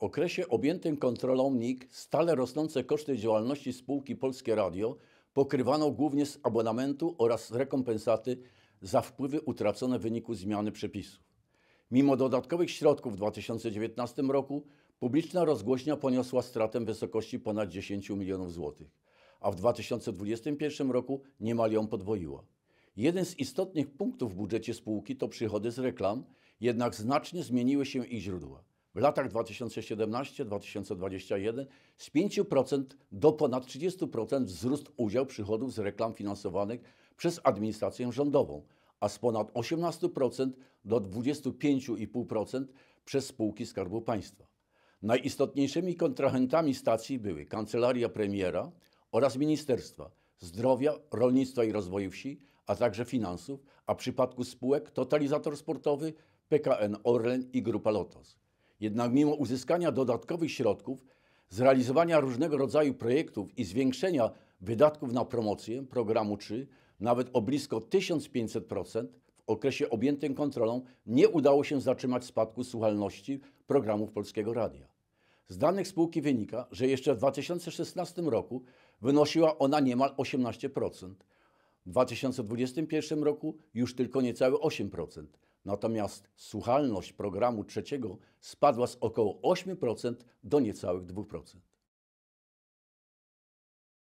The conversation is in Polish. W okresie objętym kontrolą NIK stale rosnące koszty działalności spółki Polskie Radio pokrywano głównie z abonamentu oraz rekompensaty za wpływy utracone w wyniku zmiany przepisów. Mimo dodatkowych środków w 2019 roku publiczna rozgłośnia poniosła stratę w wysokości ponad 10 milionów złotych, a w 2021 roku niemal ją podwoiła. Jeden z istotnych punktów w budżecie spółki to przychody z reklam, jednak znacznie zmieniły się ich źródła. W latach 2017-2021 z 5% do ponad 30% wzrósł udział przychodów z reklam finansowanych przez administrację rządową, a z ponad 18% do 25,5% przez spółki Skarbu Państwa. Najistotniejszymi kontrahentami stacji były Kancelaria Premiera oraz Ministerstwa Zdrowia, Rolnictwa i Rozwoju Wsi, a także Finansów, a w przypadku spółek Totalizator Sportowy, PKN Orlen i Grupa LOTOS. Jednak mimo uzyskania dodatkowych środków, zrealizowania różnego rodzaju projektów i zwiększenia wydatków na promocję programu 3 nawet o blisko 1500% w okresie objętym kontrolą nie udało się zatrzymać spadku słuchalności programów Polskiego Radia. Z danych spółki wynika, że jeszcze w 2016 roku wynosiła ona niemal 18%, w 2021 roku już tylko niecałe 8%. Natomiast słuchalność programu trzeciego spadła z około 8% do niecałych 2%.